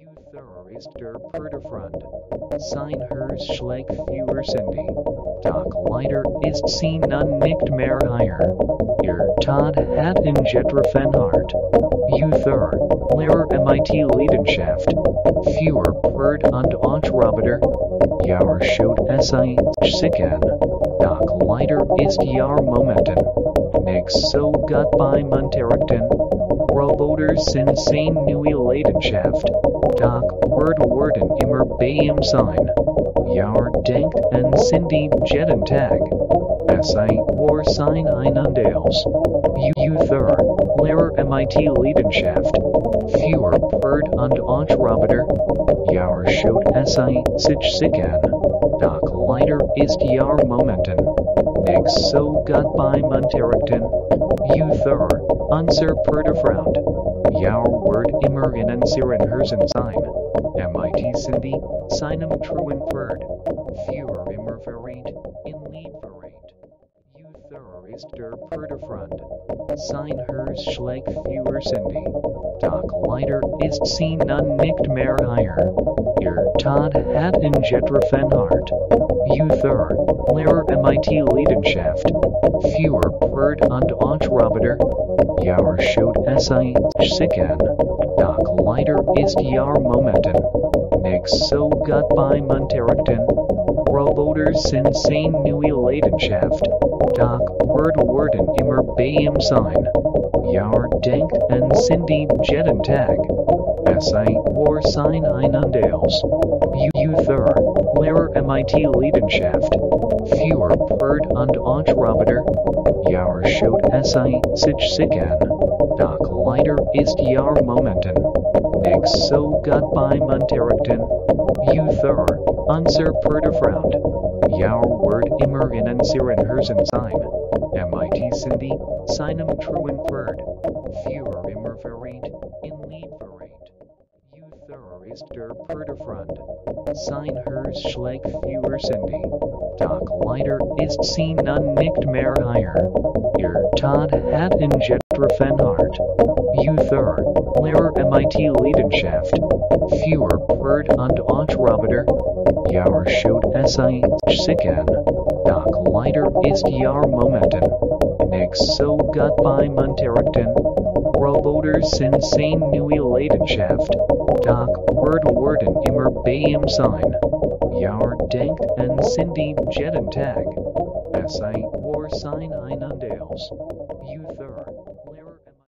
You thorough ist der Bruderfreund, sein Herz schlägt für Cindy, doch leider ist sie nun nicht mehr hier, Tod hat in Jetra Fenhart, Uther, Lehrer MIT Leidenschaft, für Brot und Unterroboter, Jahr schaut es ein Sicken, doch leider ist Jahr Momenten, nicht so gut bei Monterrichten, Roboters sind seine neue Leidenschaft, Doc Word Warden immer bei ihm sein. Jahr denkt an Cindy jeden Tag. SI war sein Einandels. Uther, Lehrer MIT Leidenschaft. Für Brot und Unterroboter. Jahr schaut SI sich sicken. Doc leider ist Jahr Momenten. Nicht so gut bei Monterrichten. Uther, unser Bruderfreund. Jahr word immer in unseren Herzen sein. MIT Cindy, seinem truen Freund. Für immer verrät, in Lied verrät. Uther ist der Bruderfreund. Sein Herz schlägt für Cindy. Doch leider ist sie nun nicht mehr hier. Tod hat in Jetra Fenhart. Uther, Lehrer MIT Leidenschaft. Für Brot und Unterroboter. Jahr schaut SI sicken. Doch leider ist Jahr Momenten. Nicht so gut bei Monterrichten. Roboters sind seine neue Leidenschaft. Doch Word Warden immer bei ihm sein. Jahr denkt an Cindy jeden Tag. SI war sein Einandels. Uther, Lehrer MIT Leidenschaft. Für Brot und Unterroboter. Jahr schaut SI sich sicken. Doch leider ist Jahr Momenten. Nicht so gut bei Monterrichten. Uther, unser Bruderfreund. Jahr word immer in unseren Herzen sein. MIT Cindy, seinem truen Freund. Für immer verrät, in Lied verrät. Uther ist der Bruderfreund. Sein Herz schlägt für Cindy. Doch leider ist sie nun nicht mehr hier. Tod hat in Jetra Fenhart. Uther, Lehrer MIT Leidenschaft. Für Brot und Unterroboter. Jahr schaut SI sicken. Doch leider ist Jahr Momenten. Nicht so gut bei Monterrichten. Roboters sind seine neue Leidenschaft. Doch Word Warden immer bei ihm sein. Jahr denkt an Cindy jeden Tag. SI war sein Einandels. Uther.